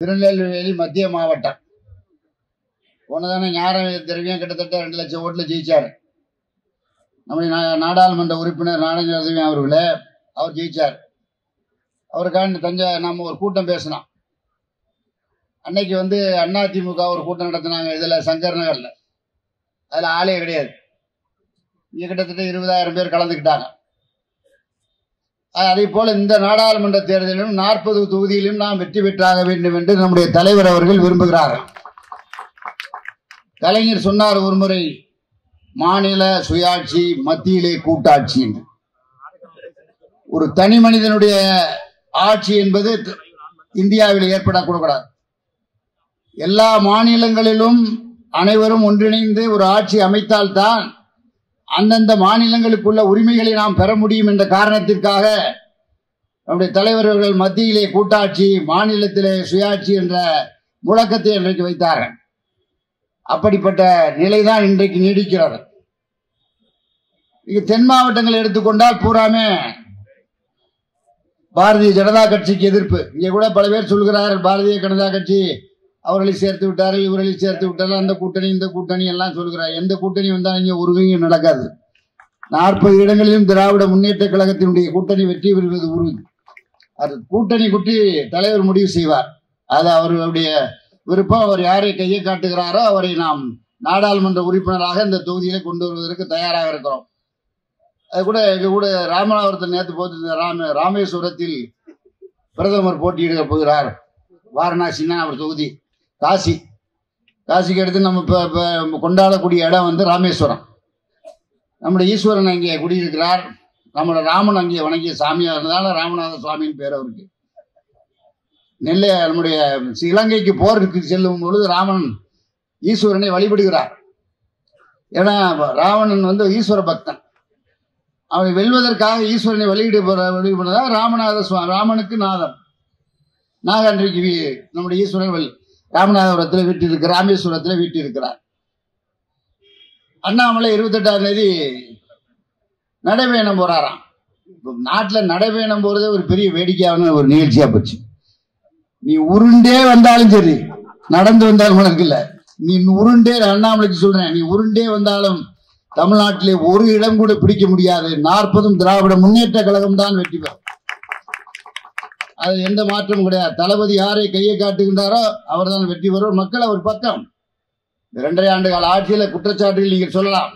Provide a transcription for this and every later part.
திருநெல்வேலி மத்திய மாவட்டம் போனதான ஞாயிறு திரவியம் கிட்டத்தட்ட 2 லட்சம் ஓட்டில் ஜெயிச்சார். நம்முடைய நாடாளுமன்ற உறுப்பினர் நாடகம் அவர்களே, அவர் ஜெயிச்சார். அவருக்கான நம்ம ஒரு கூட்டம் பேசினோம். அன்னைக்கு அதிமுக ஒரு கூட்டம் நடத்தினாங்க. இதில் சங்கர் நகரில் அதில் ஆலையே கிடையாது. இங்கே கிட்டத்தட்ட 20,000 பேர் கலந்துக்கிட்டாங்க. அதே போல இந்த நாடாளுமன்ற தேர்தலிலும் 40 தொகுதியிலும் நாம் வெற்றி பெற்றாக வேண்டும் என்று நம்முடைய தலைவர் அவர்கள் விரும்புகிறார்கள். கலைஞர் சொன்னார் ஒரு முறை, மாநில சுயாட்சி மத்தியிலே கூட்டாட்சி என்று. ஒரு தனி மனிதனுடைய ஆட்சி என்பது இந்தியாவில் ஏற்படக்கூடாது. எல்லா மாநிலங்களிலும் அனைவரும் ஒன்றிணைந்து ஒரு ஆட்சி அமைத்தால்தான் அந்தந்த மாநிலங்களுக்குள்ள உரிமைகளை நாம் பெற முடியும் என்ற காரணத்திற்காக நம்முடைய தலைவர்கள் மத்தியிலே கூட்டாட்சி, மாநிலத்திலே சுயாட்சி என்ற முழக்கத்தை இன்றைக்கு வைத்தார்கள். அப்படிப்பட்ட நிலைதான் இன்றைக்கு நீடிக்கிறது. தென் மாவட்டங்கள் எடுத்துக்கொண்டால் பூராமே பாரதிய ஜனதா கட்சிக்கு எதிர்ப்பு. இங்கே கூட பல பேர் சொல்கிறார்கள், பாரதிய ஜனதா கட்சி அவர்களை சேர்த்து விட்டார்கள், இவர்களை சேர்த்து விட்டார்கள், அந்த கூட்டணி இந்த கூட்டணி எல்லாம் சொல்கிறார். எந்த கூட்டணி வந்தாலும் இங்கே உறுதியும் நடக்காது. 40 இடங்களிலும் திராவிட முன்னேற்ற கழகத்தினுடைய கூட்டணி வெற்றி பெறுவது உறுதி. அது கூட்டணி குட்டி தலைவர் முடிவு செய்வார். அது அவர்களுடைய விருப்பம். அவர் யாரை கையை காட்டுகிறாரோ அவரை நாம் நாடாளுமன்ற உறுப்பினராக இந்த தொகுதியில கொண்டு வருவதற்கு தயாராக இருக்கிறோம். அது கூட இது கூட ராமநாதபுரத்தில் நேற்று போட்டு ராமேஸ்வரத்தில் பிரதமர் போட்டியிட போகிறார். வாரணாசின்னா அவர் தொகுதி, காசிக்கு அடுத்து நம்ம இப்போ கொண்டாடக்கூடிய இடம் ராமேஸ்வரம். நம்முடைய ஈஸ்வரன் அங்கே குடியிருக்கிறார். நம்மளோட ராமன் அங்கே வணங்கிய சாமியாக இருந்ததால ராமநாத சுவாமின்னு பேர் அவருக்கு. நெல்லை நம்முடைய இலங்கைக்கு போருக்கு செல்லும் பொழுது ராமன் ஈஸ்வரனை வழிபடுகிறார். ஏன்னா ராவணன் ஈஸ்வர பக்தன். அவனை வெல்வதற்காக ஈஸ்வரனை வழிபடுறதா ராமநாத சுவாமி, ராமனுக்கு நாதன். நாங்கள் அன்றைக்கு நம்முடைய ஈஸ்வரன் ராமநாதபுரத்தில் வீட்டிருக்கிறார், ராமேஸ்வரத்தில் வீட்டிருக்கிறார். அண்ணாமலை 28ஆம் தேதி நடைபயணம் போறாராம். நாட்டில் நடைபயணம் போறதே ஒரு பெரிய வேடிக்கையான ஒரு நிகழ்ச்சியா போச்சு. நீ உருண்டே வந்தாலும் சரி, நடந்து வந்தாலும் உனக்கு இல்லை, நீ உருண்டே, அண்ணாமலைக்கு சொல்றேன், நீ உருண்டே வந்தாலும் தமிழ்நாட்டிலே ஒரு இடம் கூட பிடிக்க முடியாது. 40ம் திராவிட முன்னேற்ற கழகம் தான் வெற்றி பெறும். அது எந்த மாற்றமும் கிடையாது. தளபதி யாரை கையை காட்டுகின்றாரோ அவர் தான் வெற்றி பெறுவார். மக்கள் அவர் பக்கம். 2.5 ஆண்டு கால ஆட்சியில குற்றச்சாட்டுகள் நீங்க சொல்லலாம்.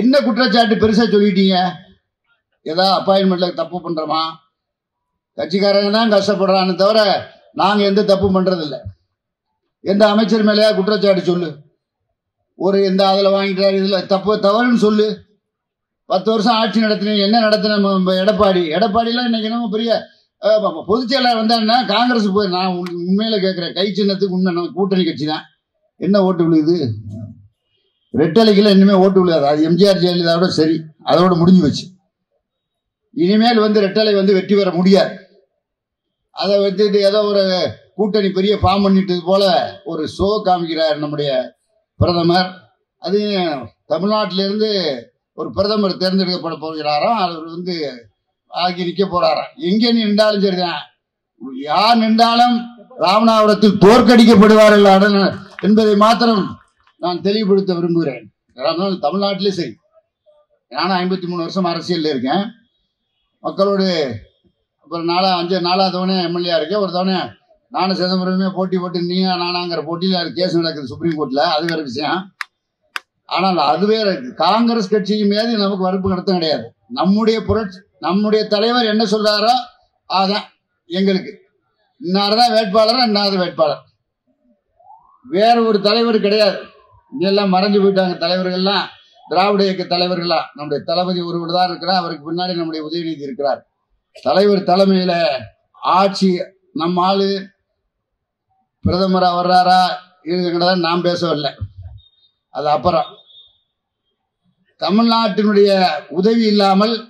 என்ன குற்றச்சாட்டு பெருசா சொல்லிட்டீங்க? ஏதாவது அப்பாயின்மெண்ட்ல தப்பு பண்றோமா? கட்சிக்காரங்க தான் கஷ்டப்படுறான்னு தவிர நாங்க எந்த தப்பு பண்றது இல்லை. எந்த அமைச்சர் மேலேயா குற்றச்சாட்டு சொல்லு, ஒரு எந்த அதில் வாங்கிட்டாரு இதில் தப்பு தவறுன்னு சொல்லு. 10 வருஷம் ஆட்சி நடத்தினீங்க, என்ன நடத்தின எடப்பாடிலாம் இன்னைக்கு என்னமோ பெரிய பொதுச் செயலாளர் வந்தாருன்னா காங்கிரஸ் போய். நான் உண்மையில கேட்கிறேன், கை சின்னத்துக்கு உண்மை கூட்டணி கட்சி தான் என்ன ஓட்டு விழுகுது? ரெட்டலைக்குள்ள இனிமே ஓட்டு விழுகாது. அது எம்ஜிஆர் ஜெயலலிதாவோட சரி, அதோட முடிஞ்சு வச்சு. இனிமேல் ரெட்டலை வெற்றி பெற முடியாது. அதை ஏதோ ஒரு கூட்டணி பெரிய ஃபார்ம் பண்ணிட்டது போல ஒரு ஷோ காமிக்கிறார் நம்முடைய பிரதமர். அது தமிழ்நாட்டிலிருந்து ஒரு பிரதமர் தேர்ந்தெடுக்கப்பட போகிறாராம். அவர் ஆகி நிற்க போறாராம். எங்கே நின்றாலும் சரிதான், யார் நின்றாலும் ராமநாதபுரத்தில் தோற்கடிக்கப்படுவார்கள் என்பதை மாத்திரம் நான் தெளிவுபடுத்த விரும்புகிறேன். தமிழ்நாட்டிலே சரி, நானும் 53 வருஷம் அரசியலில் இருக்கேன். மக்களோடு அப்புறம் 4ஆவது தவணை எம்எல்ஏ இருக்கேன். ஒரு தவணை நானும் சிதம்பரமே போட்டி போட்டு நீயா நானாங்கிற போட்டியில் அது கேஸ் நடக்குது சுப்ரீம் கோர்ட்டில். அது வேற விஷயம். ஆனால் அதுவே காங்கிரஸ் கட்சியும் மீது நமக்கு வறுப்பு நடத்த கிடையாது. நம்முடைய தலைவர் என்ன சொல்றாரோ அதான் எங்களுக்கு. இன்னார்தான் வேட்பாளர், இன்னாவது வேட்பாளர், வேற ஒரு தலைவர் கிடையாது. எல்லாம் மறைஞ்சு போயிட்டாங்க தலைவர்கள்லாம், திராவிட இயக்க தலைவர்கள்லாம். நம்முடைய தளபதி ஒருவர் தான் இருக்கிறார். அவருக்கு பின்னாடி நம்முடைய உதயநிதி இருக்கிறார். தலைவர் தலைமையில ஆட்சி நம்ம ஆளு பிரதமராக வர்றாரா இதுங்கிட்ட நான் பேசவில்லை. அது அப்புறம் தமிழ்நாட்டினுடைய உதவி இல்லாமல்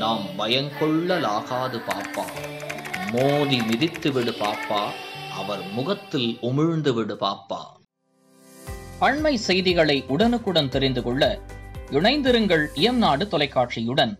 நாம் பயங்கொள்ளலாகாது பாப்பா, மோதி மிதித்து விடு பாப்பா, அவர் முகத்தில் உமிழ்ந்து விடு பாப்பா. அண்மை செய்திகளை உடனுக்குடன் தெரிந்து கொள்ள இணைந்திருங்கள் இயம்நாடு தொலைக்காட்சியுடன்.